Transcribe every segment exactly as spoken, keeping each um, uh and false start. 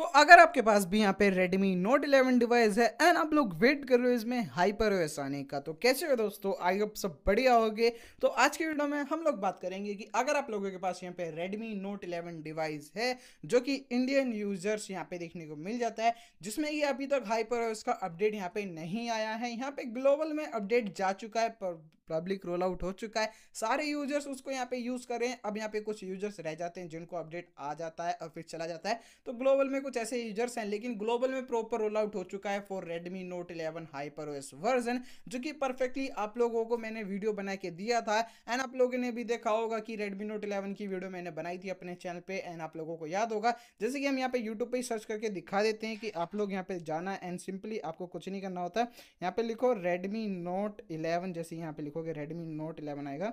तो अगर आपके पास भी यहाँ पे Redmi Note इलेवन डिवाइस है एंड आप लोग वेट कर रहे हो इसमें HyperOS आने का, तो कैसे हो दोस्तों, आई होप सब बढ़िया होगे। तो आज के वीडियो में हम लोग बात करेंगे कि अगर आप लोगों के पास यहाँ पे Redmi Note इलेवन डिवाइस है जो कि इंडियन यूजर्स यहाँ पे देखने को मिल जाता है, जिसमें कि अभी तक HyperOS का अपडेट यहाँ पे नहीं आया है। यहाँ पे ग्लोबल में अपडेट जा चुका है, पब्लिक रोल आउट हो चुका है, सारे यूजर्स उसको यहाँ पे यूज कर रहे हैं। अब यहाँ पे कुछ यूजर्स रह जाते हैं जिनको अपडेट आ जाता है और फिर चला जाता है, तो ग्लोबल में कुछ ऐसे यूजर्स हैं, लेकिन ग्लोबल में प्रॉपर रोल आउट हो चुका है for Redmi Note eleven HyperOS version, जो कि परफेक्टली आप लोगों को मैंने वीडियो बना के दिया था एंड आप लोगों ने भी देखा होगा कि Redmi Note इलेवन की वीडियो मैंने बनाई थी अपने चैनल पे एंड आप लोगों को याद होगा। जैसे कि हम यहाँ पे यूट्यूब पे ही सर्च करके दिखा देते हैं कि आप लोग यहाँ पे जाना एंड सिंपली आपको कुछ नहीं करना होता, यहाँ पे लिखो Redmi Note इलेवन, जैसे यहाँ पे लिखोगे Redmi Note इलेवन आएगा।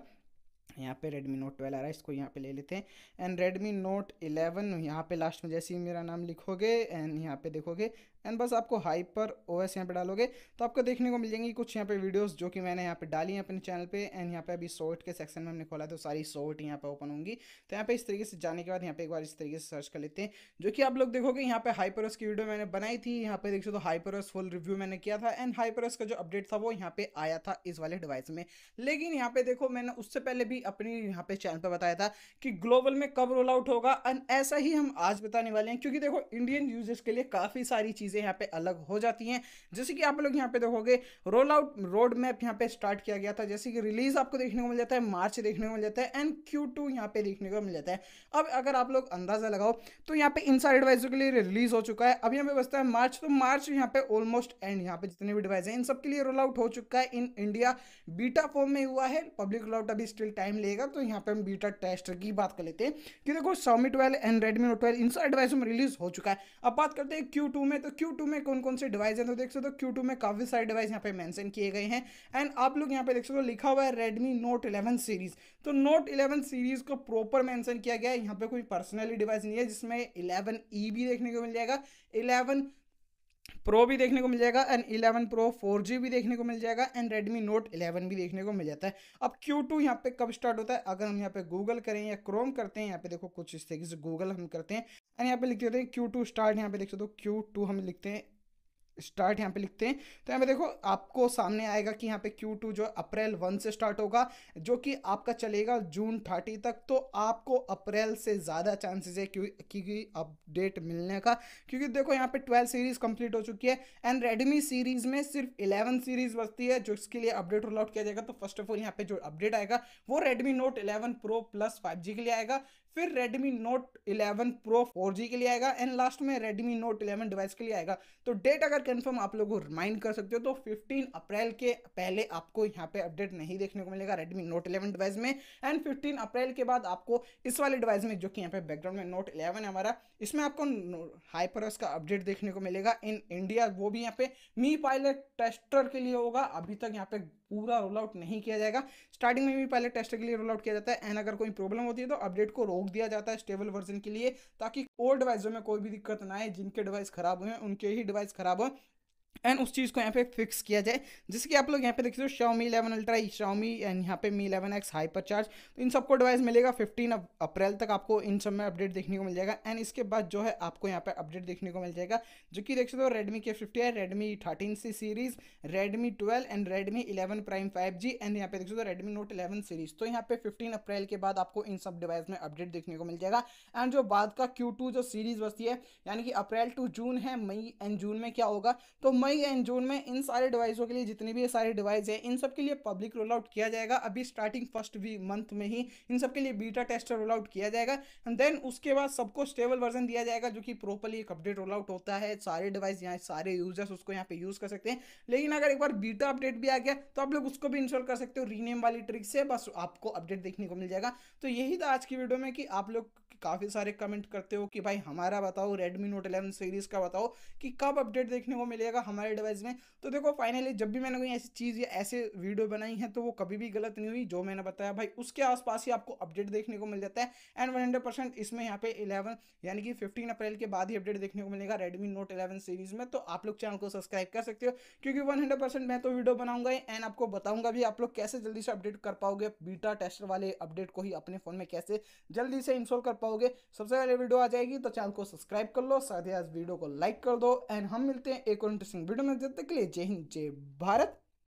यहाँ पे Redmi Note ट्वेल्व आ रहा है, इसको यहाँ पे ले लेते हैं एंड Redmi Note इलेवन यहाँ पे लास्ट में जैसे ही मेरा नाम लिखोगे एंड यहाँ पे देखोगे एंड बस आपको HyperOS यहाँ पे डालोगे तो आपको देखने को मिल जाएंगी कुछ यहाँ पे वीडियोस जो कि मैंने यहाँ पे डाली हैं अपने चैनल पे। एंड यहाँ पे अभी सॉर्ट के सेक्शन में हमने खोला तो सारी सॉर्ट यहाँ पे ओपन होंगी। तो यहाँ पे इस तरीके से जाने के बाद यहाँ पे एक बार इस तरीके से सर्च कर लेते हैं, जो कि आप लोग देखोगे यहाँ पे HyperOS की वीडियो मैंने बनाई थी, यहाँ पे देखो तो HyperOS फुल रिव्यू मैंने किया था एंड HyperOS का जो अपडेट था वो यहाँ पे आया था इस वाले डिवाइस में। लेकिन यहाँ पे देखो मैंने उससे पहले भी अपने यहाँ पे चैनल पर बताया था कि ग्लोबल में कब रोल आउट होगा एंड ऐसा ही हम आज बताने वाले हैं, क्योंकि देखो इंडियन यूजर्स के लिए काफी सारी चीजें यहाँ पे अलग हो जाती हैं। जैसे कि आप लोग यहाँ पे देखोगे रोल आउट रोड मैप यहाँ पे स्टार्ट किया गया था, जैसे कि रिलीज आपको देखने को मिल जाता है मार्च देखने को मिल जाता है एंड क्यू टू यहाँ पे देखने को मिल जाता है। अब अगर आप लोग अंदाजा लगाओ तो यहाँ पे इन सारे डिवाइसों के लिए रिलीज हो चुका है, अब यहाँ पे बचता है मार्च, तो मार्च यहाँ पे ऑलमोस्ट एंड यहाँ पे जितने भी डिवाइस है इन सबके लिए रोल आउट हो चुका है। इन इंडिया बीटा फॉर्म में हुआ है, पब्लिक रोल आउट अभी स्टिल टाइम लेगा, तो यहाँ पे हम बीटा टेस्ट की बात कर लेते हैं कि देखो Xiaomi twelve and Redmi Note twelve इन सारे डिवाइसों में रिलीज हो चुका है। अब बात करते हैं क्यू टू में, तो क्यू टू में कौन कौन से डिवाइस हैं, तो देख सकते हो क्यू टू में काफी सारे डिवाइस यहाँ पे मेंशन किए गए हैं एंड आप लोग यहाँ पे देख सकते हो लिखा हुआ है Redmi Note इलेवन सीरीज, तो Note इलेवन सीरीज को प्रॉपर मेंशन किया गया है। यहाँ पे कोई पर्सनली डिवाइस नहीं है, जिसमें इलेवन ई भी देखने को मिल जाएगा, इलेवन प्रो भी देखने को मिल जाएगा and eleven pro four G भी देखने को मिल जाएगा एंड Redmi Note इलेवन भी देखने को मिल जाता है। अब क्यू टू यहाँ पे कब स्टार्ट होता है, अगर हम यहाँ पे गूगल करें या क्रोम करते हैं, यहाँ पे देखो कुछ इस तरीके से गूगल हम करते हैं एंड यहाँ पे लिख देते हैं क्यू टू स्टार्ट, यहाँ पे देख सकते हो क्यू टू हम लिखते हैं स्टार्ट, यहाँ पे लिखते हैं तो यहाँ पे देखो आपको सामने आएगा कि यहाँ पे क्यू टू जो अप्रैल वन से स्टार्ट होगा जो कि आपका चलेगा जून तीस तक, तो आपको अप्रैल से ज़्यादा चांसेस है क्योंकि अपडेट मिलने का, क्योंकि देखो यहाँ पे ट्वेल्व सीरीज़ कंप्लीट हो चुकी है एंड Redmi सीरीज़ में सिर्फ इलेवन सीरीज़ बचती है जो इसके लिए अपडेट रोल आउट किया जाएगा। तो फर्स्ट ऑफ ऑल यहाँ पे जो अपडेट आएगा वो Redmi Note eleven Pro plus five G के लिए आएगा, फिर Redmi Note eleven Pro four G के लिए आएगा एंड लास्ट में Redmi Note इलेवन डिवाइस के लिए आएगा। तो डेट अगर कंफर्म आप लोगों को रिमाइंड कर सकते हो तो पंद्रह अप्रैल के पहले आपको यहाँ पे अपडेट नहीं देखने को मिलेगा Redmi Note इलेवन डिवाइस में एंड पंद्रह अप्रैल के बाद आपको इस वाले डिवाइस में, जो कि यहाँ पे बैकग्राउंड में Note इलेवन है हमारा, इसमें आपको HyperOS का अपडेट देखने को मिलेगा इन इंडिया, वो भी यहाँ पे मी पायलट टेस्टर के लिए होगा। अभी तक यहाँ पे पूरा रोल आउट नहीं किया जाएगा, स्टार्टिंग में भी पहले टेस्टर के लिए रोल आउट किया जाता है एंड अगर कोई प्रॉब्लम होती है तो अपडेट को रोक दिया जाता है स्टेबल वर्जन के लिए, ताकि और डिवाइसों में कोई भी दिक्कत ना आए, जिनके डिवाइस खराब हुए उनके ही डिवाइस खराब हो एंड उस चीज़ को यहाँ पे फिक्स किया जाए। जैसे कि आप लोग यहाँ पे देखते हो Xiaomi eleven Ultra, Xiaomi and यहाँ पे Mi eleven X hyper charge, तो इन सबको डिवाइस मिलेगा पंद्रह अप्रैल तक, आपको इन सब में अपडेट देखने को मिल जाएगा एंड इसके बाद जो है आपको यहाँ पे अपडेट देखने को मिल जाएगा, जो कि देख सकते हो Redmi के फिफ्टी है, Redmi thirteen C series, Redmi twelve and Redmi eleven Prime five G and यहाँ पे देख सकते हो Redmi Note इलेवन सीरीज। तो यहाँ पे फिफ्टीन अप्रैल के बाद आपको इन सब डिवाइस में अपडेट देखने को मिल जाएगा एंड जो बाद का क्यू टू जो सीरीज बचती है, यानी कि अप्रैल टू जून है, मई एंड जून में क्या होगा, तो मई एंड जून में इन सारे डिवाइसों के लिए, जितने भी ये सारे डिवाइस हैं, इन सब के लिए पब्लिक रोल आउट किया जाएगा। अभी स्टार्टिंग फर्स्ट वी मंथ में ही इन सब के लिए बीटा टेस्टर रोल आउट किया जाएगा एंड देन उसके बाद सबको स्टेबल वर्जन दिया जाएगा, जो कि प्रॉपरली एक अपडेट रोल आउट होता है, सारे डिवाइस यहाँ सारे यूजर्स उसको यहाँ पे यूज़ कर सकते हैं। लेकिन अगर एक बार बीटा अपडेट भी आ गया तो आप लोग उसको भी इंस्टॉल कर सकते हो रीनेम वाली ट्रिक से, बस आपको अपडेट देखने को मिल जाएगा। तो यही था आज की वीडियो में कि आप लोग काफ़ी सारे कमेंट करते हो कि भाई हमारा बताओ Redmi Note इलेवन सीरीज़ का बताओ कि कब अपडेट देखने को मिलेगा हमारे डिवाइस में। तो देखो फाइनली जब भी मैंने कोई ऐसी चीज़ या ऐसे वीडियो बनाई है तो वो कभी भी गलत नहीं हुई, जो मैंने बताया भाई उसके आसपास ही आपको अपडेट देखने को मिल जाता है एंड हंड्रेड परसेंट इसमें यहाँ पे इलेवन यानी कि पंद्रह अप्रैल के बाद ही अपडेट देखने को मिलेगा Redmi Note इलेवन सीरीज़ में। तो आप लोग चैनल को सब्सक्राइब कर सकते हो, क्योंकि हंड्रेड परसेंट मैं तो वीडियो बनाऊंगा एंड आपको बताऊंगा भी आप लोग कैसे जल्दी से अपडेट कर पाओगे, बीटा टेस्टर वाले अपडेट को ही अपने फ़ोन में कैसे जल्दी से इंस्टॉल कर पाओगे पाओगे। सबसे पहले वीडियो आ जाएगी तो चैनल को सब्सक्राइब कर लो, साथ ही आज वीडियो को लाइक कर दो। एंड हम मिलते हैं एक और इंटरेस्टिंग वीडियो में, जब तक के लिए जय हिंद जय भारत।